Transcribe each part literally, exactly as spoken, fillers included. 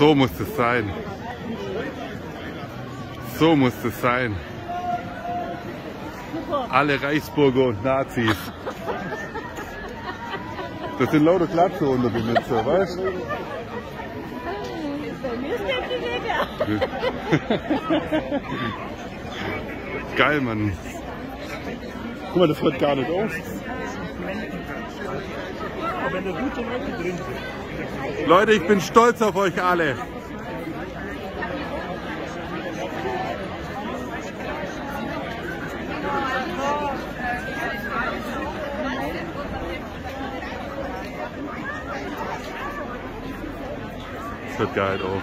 So muss es sein. So muss es sein. Alle Reichsbürger und Nazis. Das sind lauter Klatsche unter die Mütze, weißt du? Geil, Mann. Guck mal, das hört gar nicht auf. Leute, ich bin stolz auf euch alle. Das hört gar nicht auf.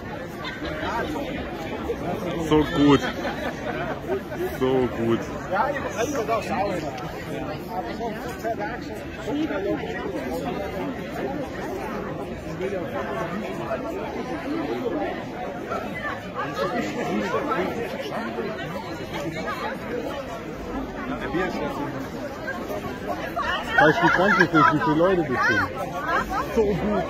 So gut. So gut. Weißt du, wie krank es ist, wie viele Leute das sind? So gut.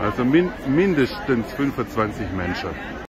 Also min- mindestens fünfundzwanzig Menschen.